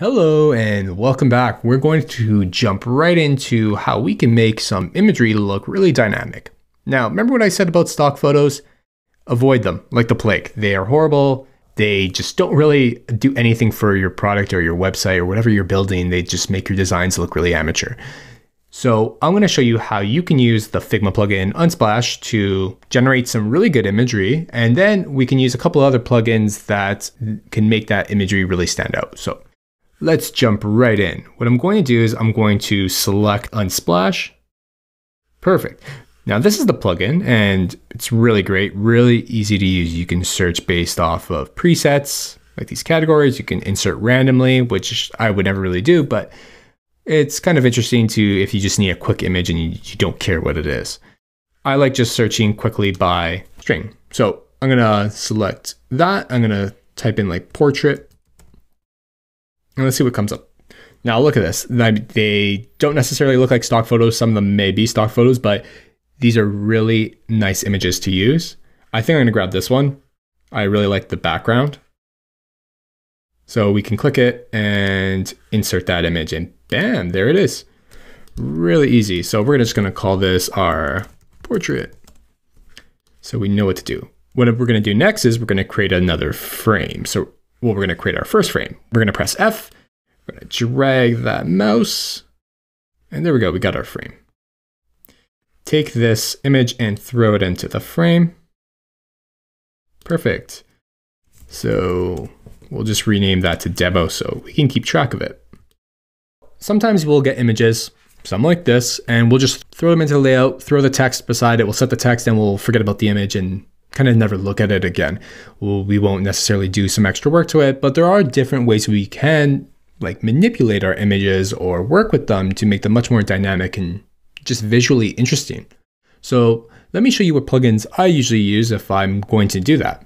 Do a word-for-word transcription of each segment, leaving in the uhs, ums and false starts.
Hello and welcome back. We're going to jump right into how we can make some imagery look really dynamic. Now, remember what I said about stock photos? Avoid them like the plague. They are horrible. They just don't really do anything for your product or your website or whatever you're building. They just make your designs look really amateur. So I'm going to show you how you can use the Figma plugin Unsplash to generate some really good imagery. And then we can use a couple other plugins that can make that imagery really stand out. So let's jump right in. What I'm going to do is I'm going to select Unsplash. Perfect. Now this is the plugin and it's really great, really easy to use. You can search based off of presets, like these categories. You can insert randomly, which I would never really do, but it's kind of interesting to if you just need a quick image and you, you don't care what it is. I like just searching quickly by string. So I'm gonna select that. I'm gonna type in like portrait. And let's see what comes up. Now look at this. They don't necessarily look like stock photos. Some of them may be stock photos, but these are really nice images to use. I think I'm gonna grab this one. I really like the background. So we can click it and insert that image and bam, there it is. Really easy. So we're just gonna call this our portrait. So we know what to do. What we're gonna do next is we're gonna create another frame. So Well, we're gonna create our first frame. We're gonna press F, we're gonna drag that mouse, and there we go, we got our frame. Take this image and throw it into the frame. Perfect. So we'll just rename that to demo so we can keep track of it. Sometimes we'll get images, some like this, and we'll just throw them into the layout, throw the text beside it, we'll set the text and we'll forget about the image and kind of never look at it again. Well, we won't necessarily do some extra work to it, but there are different ways we can like manipulate our images or work with them to make them much more dynamic and just visually interesting. So let me show you what plugins I usually use if I'm going to do that.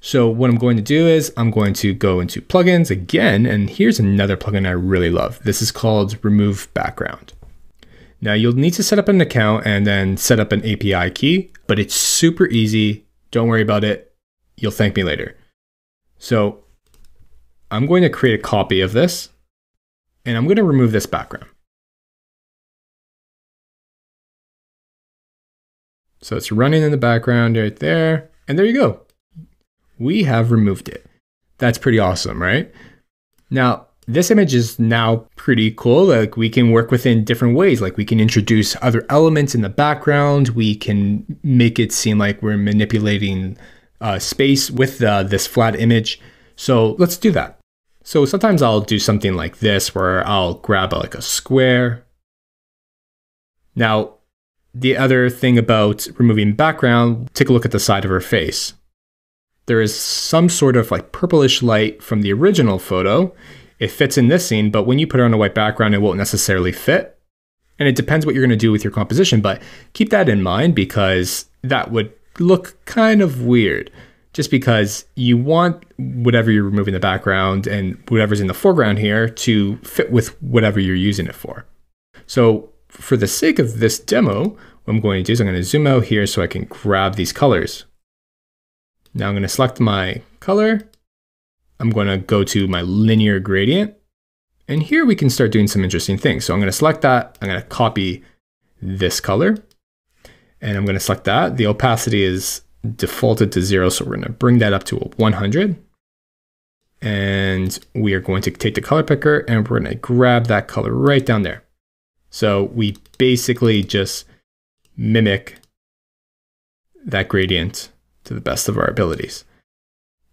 So what I'm going to do is I'm going to go into plugins again, and here's another plugin I really love. This is called Remove Background. Now you'll need to set up an account and then set up an A P I key, but it's super easy. Don't worry about it. You'll thank me later. So I'm going to create a copy of this and I'm going to remove this background. So it's running in the background right there. And there you go. We have removed it. That's pretty awesome, right? Now, this image is now pretty cool. Like we can work within different ways. Like we can introduce other elements in the background. We can make it seem like we're manipulating uh, space with uh, this flat image. So let's do that. So sometimes I'll do something like this where I'll grab a, like a square. Now, the other thing about removing background, take a look at the side of her face. There is some sort of like purplish light from the original photo. It fits in this scene, but when you put it on a white background, it won't necessarily fit. And it depends what you're gonna do with your composition, but keep that in mind because that would look kind of weird just because you want whatever you're removing the background and whatever's in the foreground here to fit with whatever you're using it for. So for the sake of this demo, what I'm going to do is I'm gonna zoom out here so I can grab these colors. Now I'm gonna select my color. I'm gonna go to my linear gradient, and here we can start doing some interesting things. So I'm gonna select that, I'm gonna copy this color, and I'm gonna select that. The opacity is defaulted to zero, so we're gonna bring that up to a one hundred. And we are going to take the color picker and we're gonna grab that color right down there. So we basically just mimic that gradient to the best of our abilities.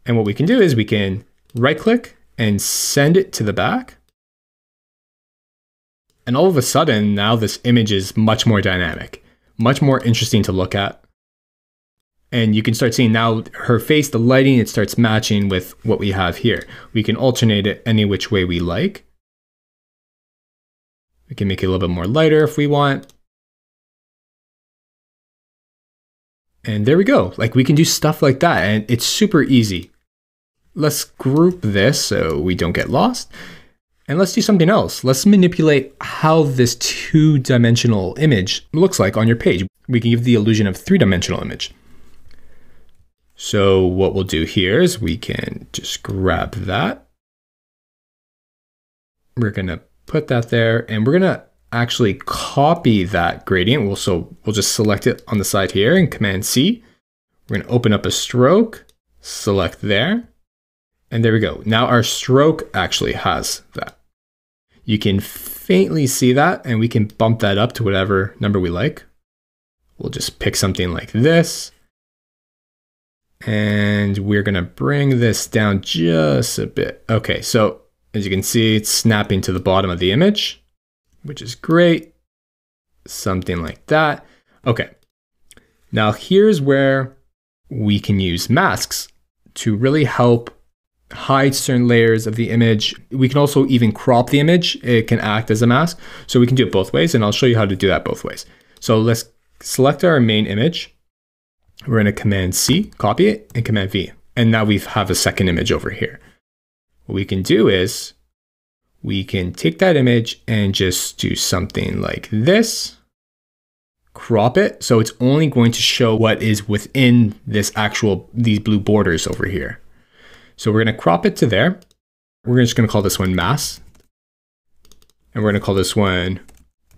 And what we can do is we can right click and send it to the back. And all of a sudden, now this image is much more dynamic, much more interesting to look at. And you can start seeing now her face, the lighting, it starts matching with what we have here. We can alternate it any which way we like. We can make it a little bit more lighter if we want. And there we go. Like we can do stuff like that and it's super easy. Let's group this so we don't get lost. And let's do something else. Let's manipulate how this two-dimensional image looks like on your page. We can give the illusion of three-dimensional image. So what we'll do here is we can just grab that. We're going to put that there, and we're going to actually copy that gradient. We'll, so we'll just select it on the side here and Command C. We're going to open up a stroke, select there, and there we go. Now our stroke actually has that. You can faintly see that, and we can bump that up to whatever number we like. We'll just pick something like this. And we're gonna bring this down just a bit. Okay, so as you can see, it's snapping to the bottom of the image, which is great. Something like that. Okay, now here's where we can use masks to really help hide certain layers of the image. We can also even crop the image. It can act as a mask. So we can do it both ways, and I'll show you how to do that both ways. So let's select our main image. We're going to Command C, copy it, and Command V. And now we have a second image over here. What we can do is we can take that image and just do something like this, crop it. So it's only going to show what is within this actual, these blue borders over here. So we're going to crop it to there. We're just going to call this one mass. And we're going to call this one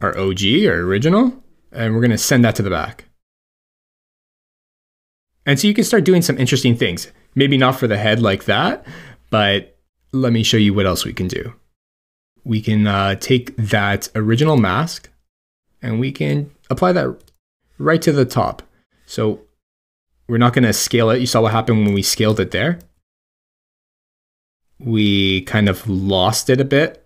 our O G, our original. And we're going to send that to the back. And so you can start doing some interesting things. Maybe not for the head like that, but let me show you what else we can do. We can uh, take that original mask and we can apply that right to the top. So we're not going to scale it. You saw what happened when we scaled it there. We kind of lost it a bit,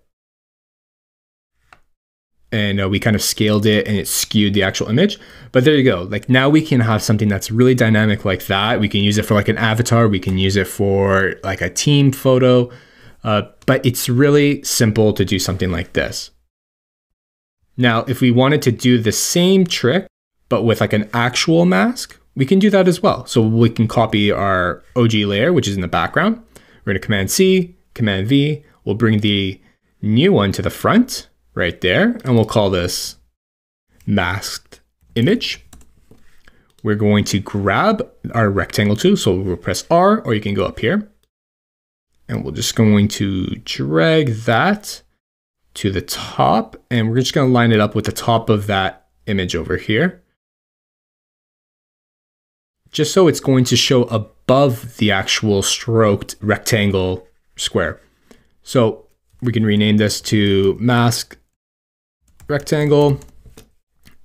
and uh, we kind of scaled it and it skewed the actual image. But there you go. Like, now we can have something that's really dynamic like that. We can use it for like an avatar. We can use it for like a team photo, uh, but it's really simple to do something like this. Now, if we wanted to do the same trick, but with like an actual mask, we can do that as well. So we can copy our O G layer, which is in the background. We're going to Command C, Command V. We'll bring the new one to the front right there, and we'll call this masked image. We're going to grab our rectangle tool, so we'll press R, or you can go up here, and we're just going to drag that to the top, and we're just going to line it up with the top of that image over here, just so it's going to show above the actual stroked rectangle square. So we can rename this to mask rectangle.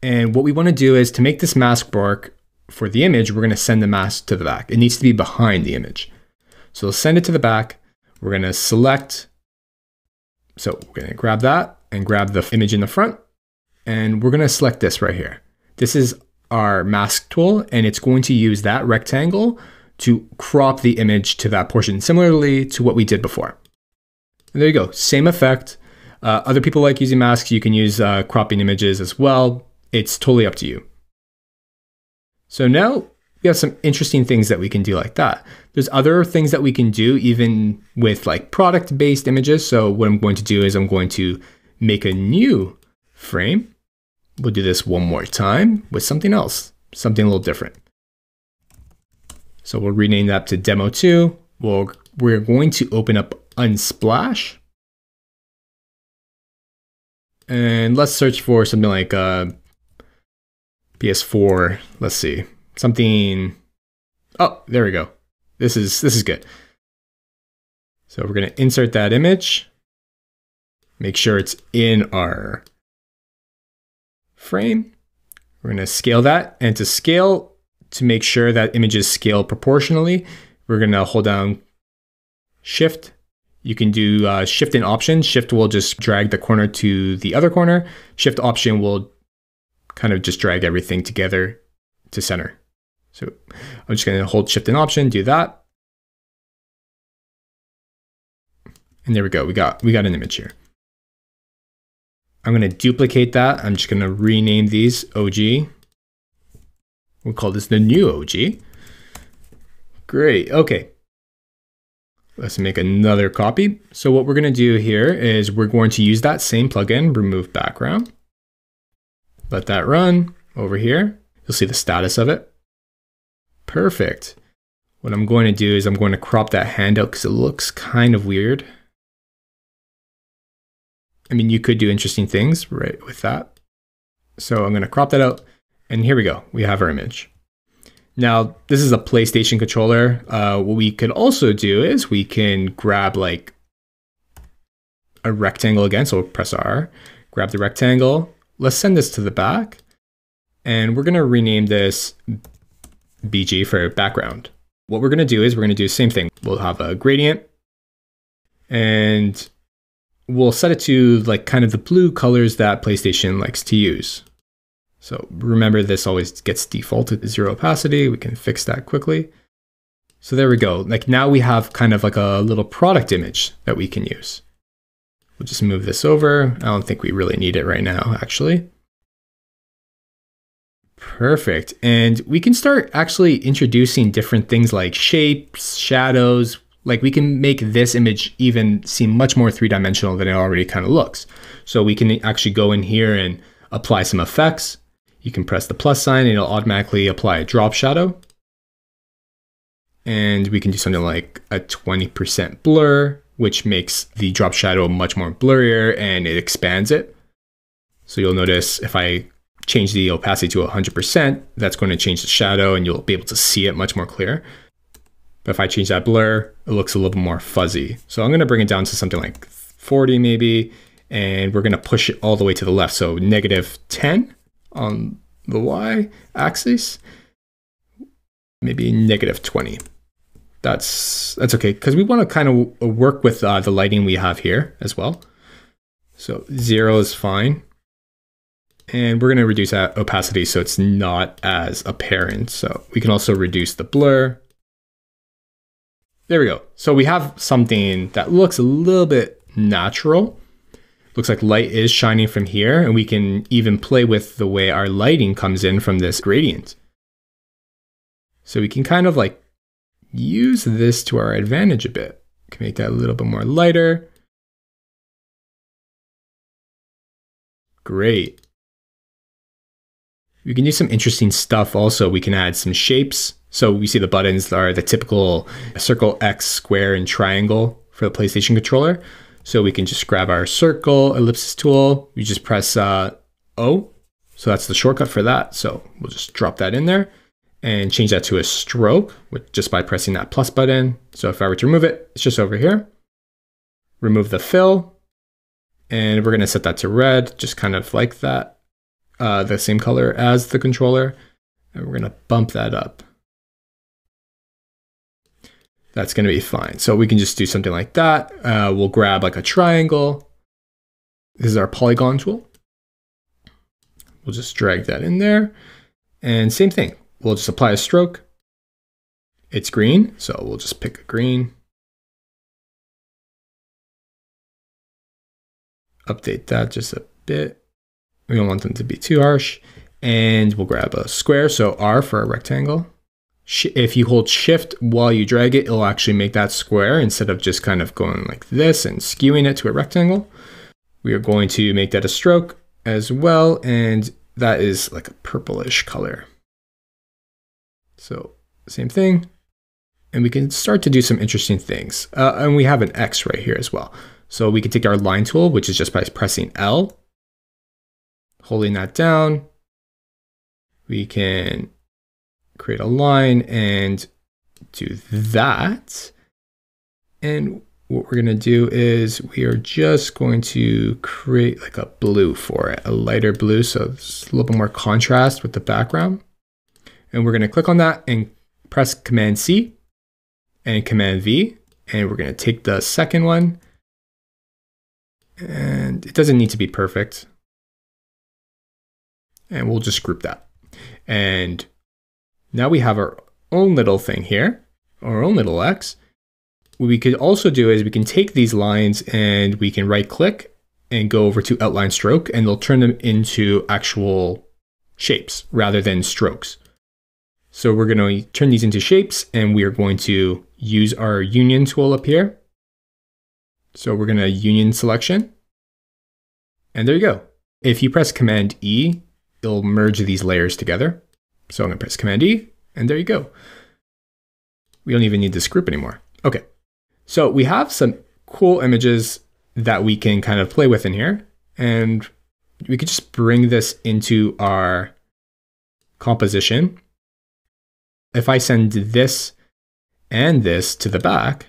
And what we want to do is, to make this mask work for the image, we're going to send the mask to the back. It needs to be behind the image. So we'll send it to the back. We're going to select. So we're going to grab that and grab the image in the front. And we're going to select this right here. This is our mask tool, and it's going to use that rectangle to crop the image to that portion, similarly to what we did before. And there you go, same effect. Uh, other people like using masks. You can use uh, cropping images as well. It's totally up to you. So now we have some interesting things that we can do like that. There's other things that we can do even with like product-based images. So what I'm going to do is I'm going to make a new frame. We'll do this one more time with something else, something a little different. So we'll rename that to demo two. We'll, we're going to open up Unsplash. And let's search for something like uh, P S four. Let's see, something. Oh, there we go. This is, this is good. So we're gonna insert that image. Make sure it's in our frame. We're gonna scale that, and to scale, to make sure that images scale proportionally, we're gonna hold down Shift. You can do uh, Shift and Option. Shift will just drag the corner to the other corner. Shift Option will kind of just drag everything together to center. So I'm just gonna hold Shift and Option, do that. And there we go, we got, we got an image here. I'm going to duplicate that. I'm just going to rename these O G. We'll call this the new O G. Great. Okay. Let's make another copy. So what we're going to do here is we're going to use that same plugin, Remove Background. Let that run over here. You'll see the status of it. Perfect. What I'm going to do is I'm going to crop that hand out because it looks kind of weird. I mean, you could do interesting things right with that. So I'm going to crop that out. And here we go. We have our image. Now, this is a PlayStation controller. Uh, what we could also do is we can grab like a rectangle again. So we'll press R, grab the rectangle. Let's send this to the back. And we're going to rename this B G for background. What we're going to do is we're going to do the same thing. We'll have a gradient. And we'll set it to like kind of the blue colors that PlayStation likes to use. So remember, this always gets defaulted to zero opacity. We can fix that quickly. So there we go. Like now we have kind of like a little product image that we can use. We'll just move this over. I don't think we really need it right now, actually. Perfect. And we can start actually introducing different things like shapes, shadows. Like we can make this image even seem much more three-dimensional than it already kind of looks. So we can actually go in here and apply some effects. You can press the plus sign and it'll automatically apply a drop shadow. And we can do something like a twenty percent blur, which makes the drop shadow much more blurrier and it expands it. So you'll notice if I change the opacity to one hundred percent, that's going to change the shadow and you'll be able to see it much more clear. But if I change that blur, it looks a little bit more fuzzy. So I'm going to bring it down to something like forty maybe, and we're going to push it all the way to the left. So negative ten. On the Y axis, maybe negative twenty. That's, that's okay, because we want to kind of work with uh, the lighting we have here as well. So zero is fine. And we're going to reduce that opacity so it's not as apparent. So we can also reduce the blur. There we go. So we have something that looks a little bit natural. Looks like light is shining from here, and we can even play with the way our lighting comes in from this gradient. So we can kind of like use this to our advantage a bit. We can make that a little bit more lighter. Great. We can do some interesting stuff also. We can add some shapes. So we see the buttons are the typical circle, X, square, and triangle for the PlayStation controller. So we can just grab our circle ellipsis tool. We just press uh, O. So that's the shortcut for that. So we'll just drop that in there and change that to a stroke with, just by pressing that plus button. So if I were to remove it, it's just over here. Remove the fill. And we're going to set that to red, just kind of like that. Uh, the same color as the controller. And we're going to bump that up. That's going to be fine. So we can just do something like that. Uh, we'll grab like a triangle. This is our polygon tool. We'll just drag that in there. And same thing. We'll just apply a stroke. It's green. So we'll just pick a green. Update that just a bit. We don't want them to be too harsh. And we'll grab a square. So R for a rectangle. If you hold shift while you drag it, it'll actually make that square instead of just kind of going like this and skewing it to a rectangle. We are going to make that a stroke as well. And that is like a purplish color. So same thing. And we can start to do some interesting things. Uh, and we have an X right here as well. So we can take our line tool, which is just by pressing L, holding that down. We can create a line and do that. And what we're going to do is we are just going to create like a blue for it, a lighter blue. So it's a little bit more contrast with the background. And we're going to click on that and press Command C and Command V. And we're going to take the second one. And it doesn't need to be perfect. And we'll just group that. And now we have our own little thing here, our own little X. What we could also do is we can take these lines and we can right click and go over to outline stroke, and they'll turn them into actual shapes rather than strokes. So we're going to turn these into shapes, and we are going to use our union tool up here. So we're going to union selection. And there you go. If you press Command E, it'll merge these layers together. So I'm going to press Command E, and there you go. We don't even need this group anymore. Okay, so we have some cool images that we can kind of play with in here. And we could just bring this into our composition. If I send this and this to the back,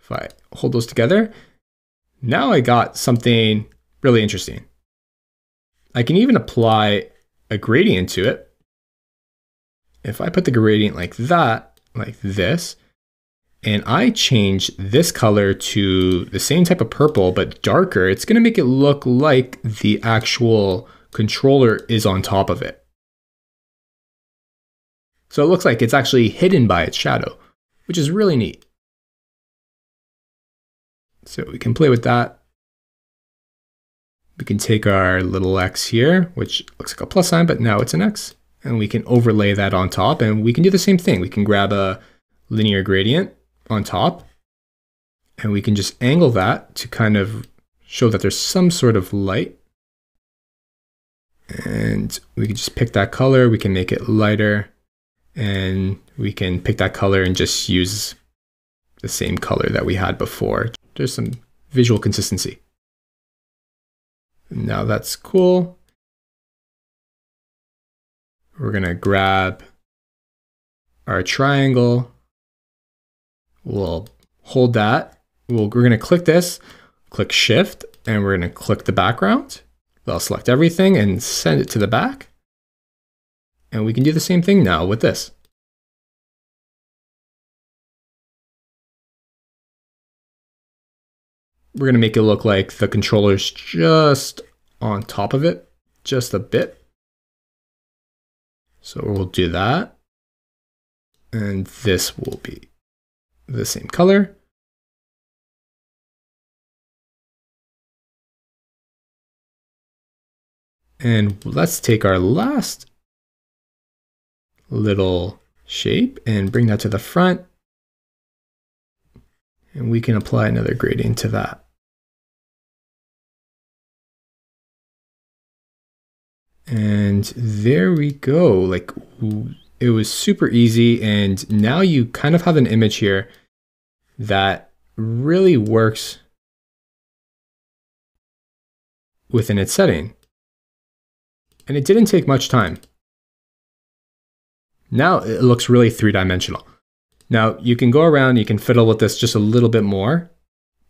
if I hold those together, now I got something really interesting. I can even apply a gradient to it. If I put the gradient like that, like this, and I change this color to the same type of purple, but darker, it's gonna make it look like the actual controller is on top of it. So it looks like it's actually hidden by its shadow, which is really neat. So we can play with that. We can take our little X here, which looks like a plus sign, but now it's an X. And we can overlay that on top, and we can do the same thing. We can grab a linear gradient on top, and we can just angle that to kind of show that there's some sort of light. And we can just pick that color, we can make it lighter, and we can pick that color and just use the same color that we had before. There's some visual consistency. Now that's cool. We're gonna grab our triangle. We'll hold that. We'll, we're gonna click this, click Shift, and we're gonna click the background. They'll select everything and send it to the back. And we can do the same thing now with this. We're gonna make it look like the controller's just on top of it, just a bit. So we'll do that. And this will be the same color. And let's take our last little shape and bring that to the front. And we can apply another gradient to that. And there we go. Like, it was super easy. And now you kind of have an image here that really works within its setting. And it didn't take much time. Now it looks really three-dimensional. Now you can go around, you can fiddle with this just a little bit more,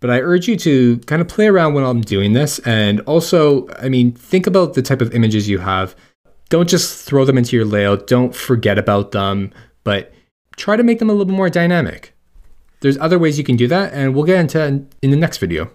but I urge you to kind of play around when I'm doing this. And also, I mean, think about the type of images you have. Don't just throw them into your layout. Don't forget about them, but try to make them a little bit more dynamic. There's other ways you can do that, and we'll get into it in the next video.